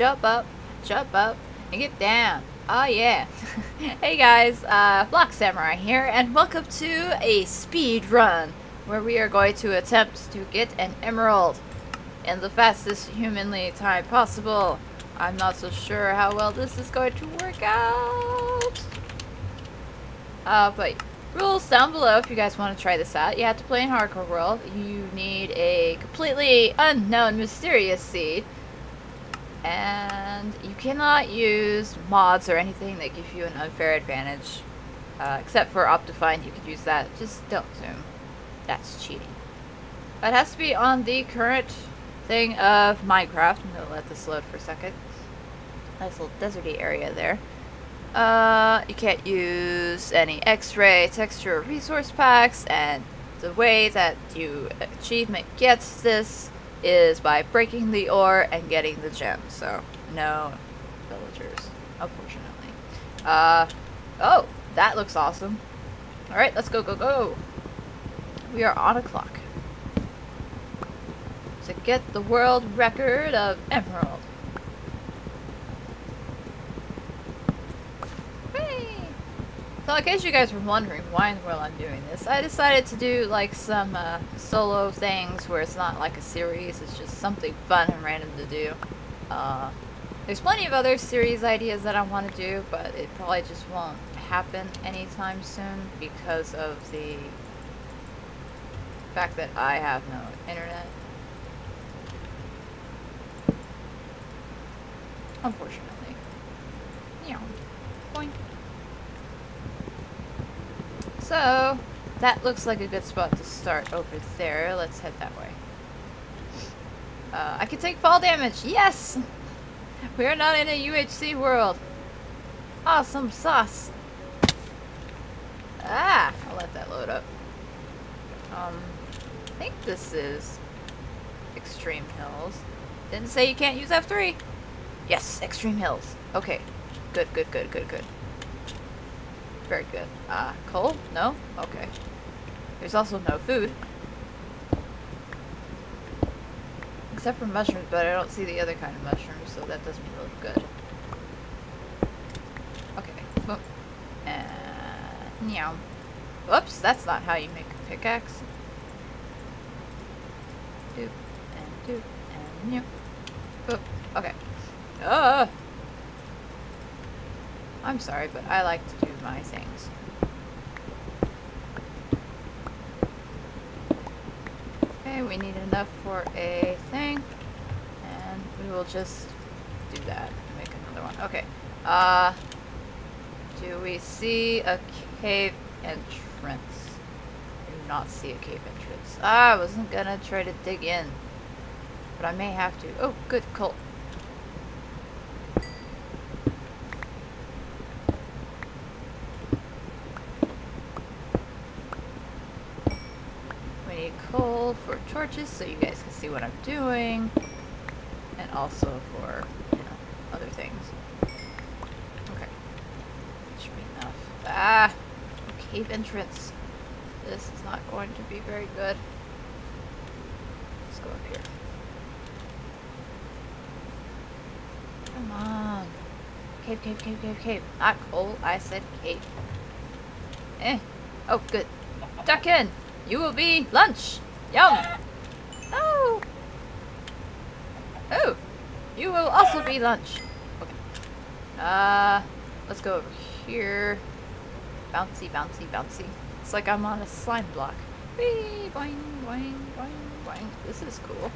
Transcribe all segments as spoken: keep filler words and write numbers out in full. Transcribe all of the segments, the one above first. jump up, jump up, and get down. Oh yeah. Hey guys, uh, Block Samurai here, and welcome to a speed run where we are going to attempt to get an emerald in the fastest humanly time possible. I'm not so sure how well this is going to work out. Uh, but rules down below if you guys want to try this out. You have to play in hardcore world. You need a completely unknown mysterious seed. And you cannot use mods or anything that give you an unfair advantage. Uh, except for Optifine, you could use that. Just don't zoom. That's cheating. It has to be on the current thing of Minecraft. I'm going to let this load for a second. Nice little deserty area there. Uh, you can't use any x-ray, texture, resource packs, and the way that you achievement gets this is by breaking the ore and getting the gem, so no villagers, unfortunately. Uh, oh, that looks awesome. Alright, let's go, go, go! We are on a clock. To get the world record of emerald. So in case you guys were wondering why in the world I'm doing this, I decided to do like some uh, solo things where it's not like a series, it's just something fun and random to do. Uh, there's plenty of other series ideas that I want to do, but it probably just won't happen anytime soon because of the fact that I have no internet. Unfortunately. Yeah. Boink. So, that looks like a good spot to start over there. Let's head that way. Uh, I can take fall damage. Yes! We are not in a U H C world. Awesome sauce. Ah! I'll let that load up. Um, I think this is Extreme Hills. Didn't say you can't use F three. Yes, Extreme Hills. Okay. Good, good, good, good, good. Very good. Uh, coal? No? Okay. There's also no food. Except for mushrooms, but I don't see the other kind of mushrooms, so that doesn't look good. Okay. Boom. And... yeah. Whoops, that's not how you make a pickaxe. Doop. And doop. And yep. Boop. Okay. Oh! I'm sorry, but I like to do my things. Okay, we need enough for a thing. And we will just do that and make another one. Okay. Uh, do we see a cave entrance? I do not see a cave entrance. Ah, I wasn't gonna try to dig in. But I may have to. Oh, good coal. For torches, so you guys can see what I'm doing, and also for, you know, other things. Okay, that should be enough. Ah, cave entrance. This is not going to be very good. Let's go up here. Come on, cave, cave, cave, cave, cave. Not coal. I said cave. Eh. Oh, good. Duck in. You will be lunch. Yum! Oh! Oh! You will also be lunch! Okay. Uh, let's go over here. Bouncy, bouncy, bouncy. It's like I'm on a slime block. Whee! Boing, boing, boing, boing. This is cool.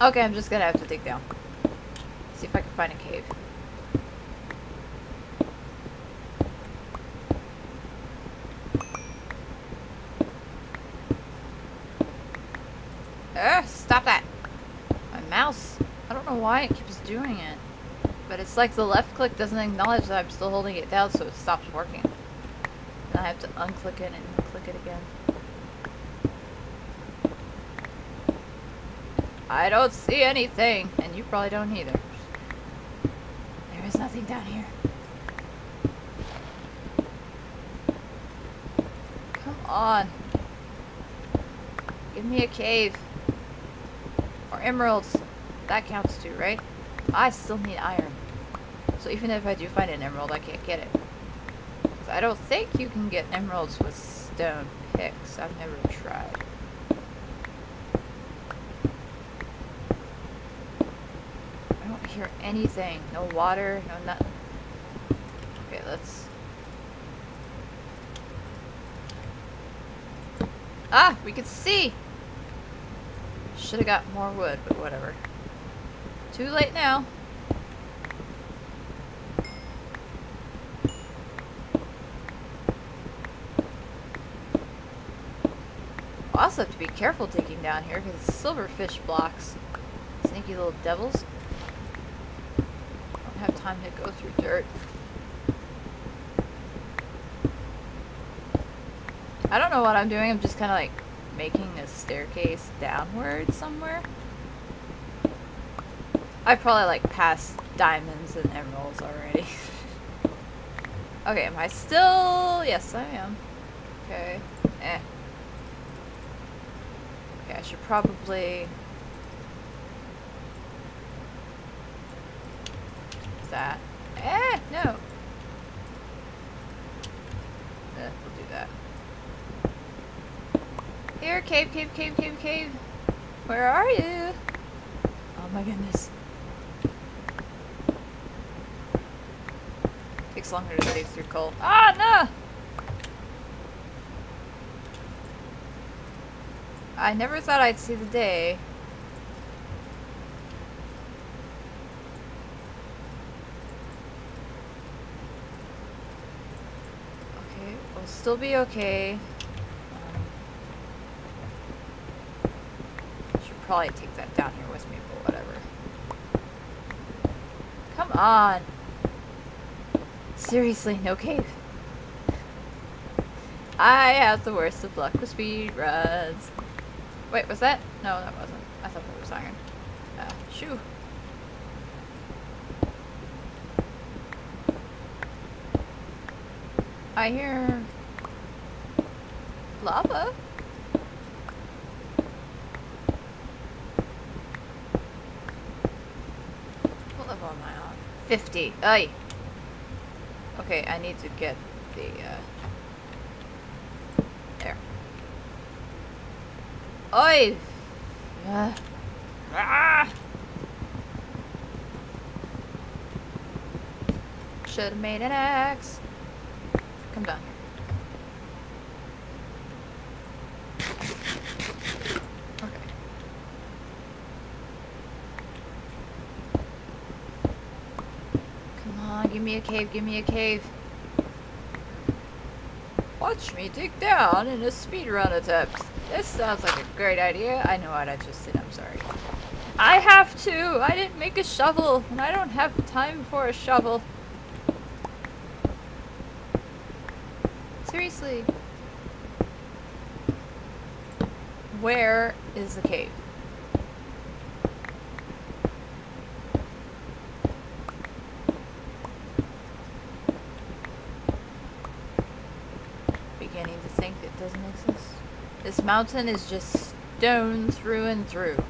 Okay, I'm just gonna have to dig down. See if I can find a cave. Ugh, stop that! My mouse, I don't know why it keeps doing it. But it's like the left click doesn't acknowledge that I'm still holding it down, so it stops working. And I have to unclick it and click it again. I don't see anything, and you probably don't either. There is nothing down here. Come on. Give me a cave. Or emeralds. That counts too, right? I still need iron. So even if I do find an emerald, I can't get it. Because I don't think you can get emeralds with stone picks. I've never tried. I don't hear anything. No water, no nothing. Okay, let's... Ah! We can see! Should have got more wood, but whatever. Too late now. We'll also have to be careful digging down here because silverfish blocks. Sneaky little devils. Don't have time to go through dirt. I don't know what I'm doing. I'm just kind of like making a staircase downward somewhere. I probably like passed diamonds and emeralds already. Okay, am I still? Yes, I am. Okay. Eh. Okay, I should probably. Is that? Eh, no. Eh, we'll do that. Here, cave, cave, cave, cave, cave. Where are you? Oh my goodness. Takes longer to dig through coal. Ah, no! I never thought I'd see the day. Okay, we'll still be okay. Probably take that down here with me, but whatever. Come on. Seriously, no cave. I have the worst of luck with speedruns. Wait, was that? No, that wasn't. I thought that was iron. Uh, shoo. I hear lava. fifty. Ay. Okay, I need to get the, uh... there. Oy! Uh. Ah! Should've made an axe. Come down here. Okay. Give me a cave, give me a cave. Watch me dig down in a speedrun attempt. This sounds like a great idea. I know what I just did, I'm sorry. I have to! I didn't make a shovel, and I don't have time for a shovel. Seriously. Where is the cave? This mountain is just stone through and through.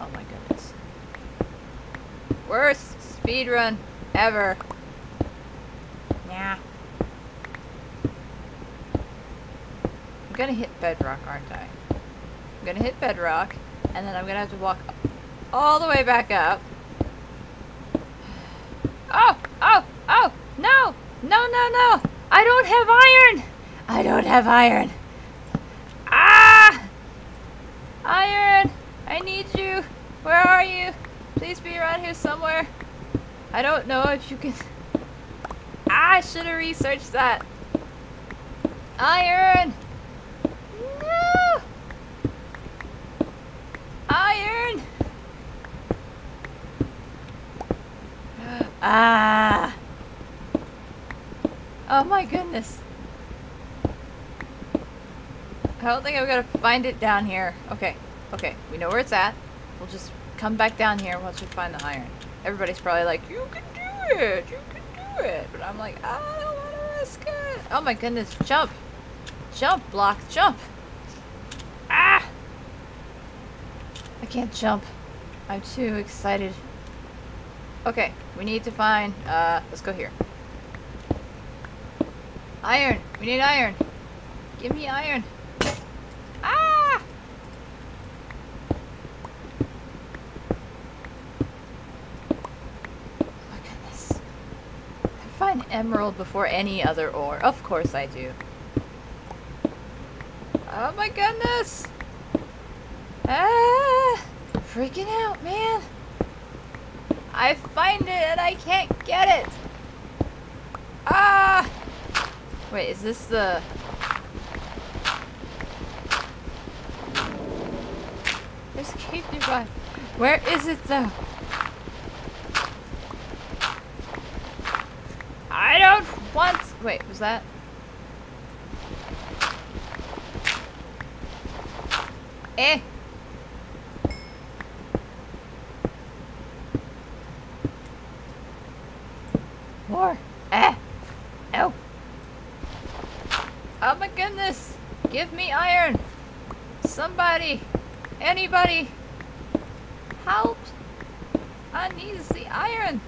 Oh my goodness. Worst speedrun ever. Nah. I'm gonna hit bedrock, aren't I? I'm gonna hit bedrock, and then I'm gonna have to walk all the way back up. Oh! Oh! Oh! No! No, no, no! I don't have iron! I don't have iron! Iron! I need you! Where are you? Please be around here somewhere. I don't know if you can... I should have researched that. Iron! No! Iron! Ah! Oh my goodness. I don't think I'm gonna find it down here. Okay, okay, we know where it's at. We'll just come back down here once we find the iron. Everybody's probably like, you can do it, you can do it. But I'm like, I don't wanna risk it. Oh my goodness, jump. Jump, block, jump. Ah! I can't jump. I'm too excited. Okay, we need to find, uh, let's go here. Iron! We need iron! Give me iron! Ah! Look at this. I find emerald before any other ore. Of course I do. Oh my goodness! Ah! Freaking out, man! I find it and I can't get it! Ah! Wait, is this the... There's a cave nearby. Where is it though? I don't want... Wait, was that... Eh! More! Eh! No! Oh my goodness! Give me iron! Somebody! Anybody! Help! I need the iron!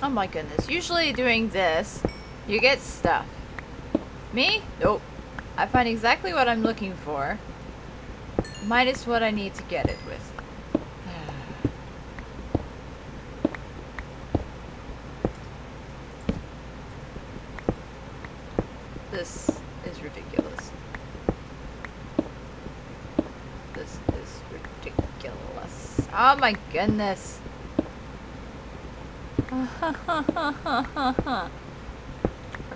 Oh my goodness. Usually doing this, you get stuff. Me? Nope. I find exactly what I'm looking for. Minus what I need to get it with. This is ridiculous. This is ridiculous. Oh my goodness. We're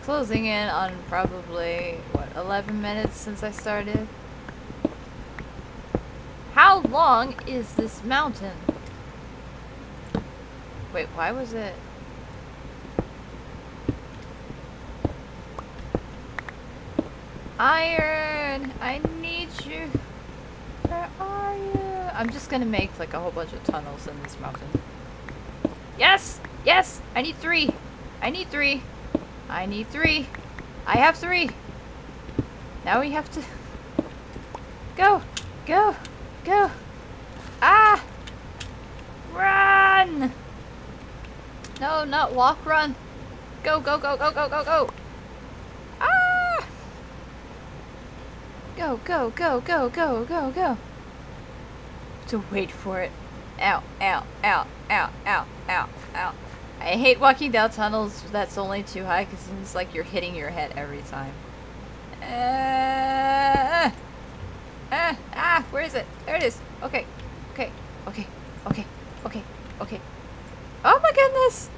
closing in on probably, what, eleven minutes since I started? How long is this mountain? Wait, why was it? Iron! I need you! Where are you? I'm just gonna make like a whole bunch of tunnels in this mountain. Yes! Yes! I need three! I need three! I need three! I have three! Now we have to... Go! Go! Go! Ah! Run! No, not walk, run! Go, go, go, go, go, go, go! Go, go, go, go, go, go, go. To wait for it. Ow, ow, ow, ow, ow, ow, ow. I hate walking down tunnels that's only too high because it's like you're hitting your head every time. Uh, uh, ah, where is it? There it is. Okay, okay, okay, okay, okay, okay. Oh my goodness!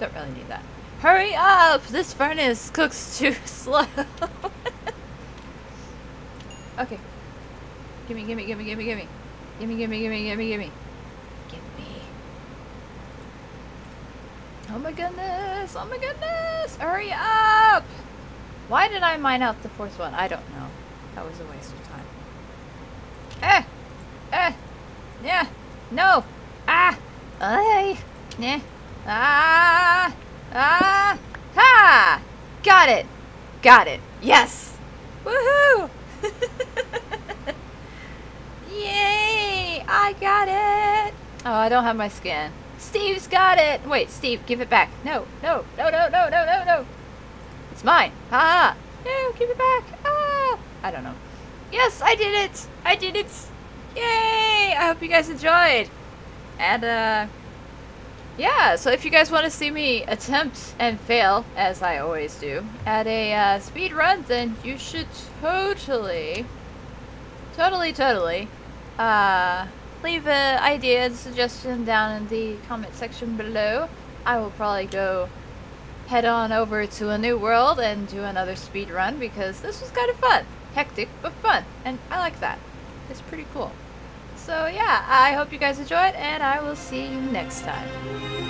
Don't really need that. Hurry up! This furnace cooks too slow. Okay. Gimme, gimme, gimme, gimme, gimme. Gimme, gimme, gimme, gimme, gimme. Gimme. Oh my goodness! Oh my goodness! Hurry up! Why did I mine out the fourth one? I don't know. That was a waste of time. Eh! Eh! Yeah! No! Ah! Ay! Nah! Ah! Ah! Ha! Got it! Got it! Yes! Woohoo! Yay! I got it! Oh, I don't have my skin. Steve's got it! Wait, Steve, give it back. No, no, no, no, no, no, no, no! It's mine! Ha! No, give it back! Ah! I don't know. Yes, I did it! I did it! Yay! I hope you guys enjoyed! And, uh... yeah, so if you guys want to see me attempt and fail, as I always do, at a uh, speed run, then you should totally, totally, totally uh, leave an idea and suggestion down in the comment section below. I will probably go head on over to a new world and do another speed run because this was kind of fun. Hectic, but fun. And I like that. It's pretty cool. So yeah, I hope you guys enjoyed, and I will see you next time.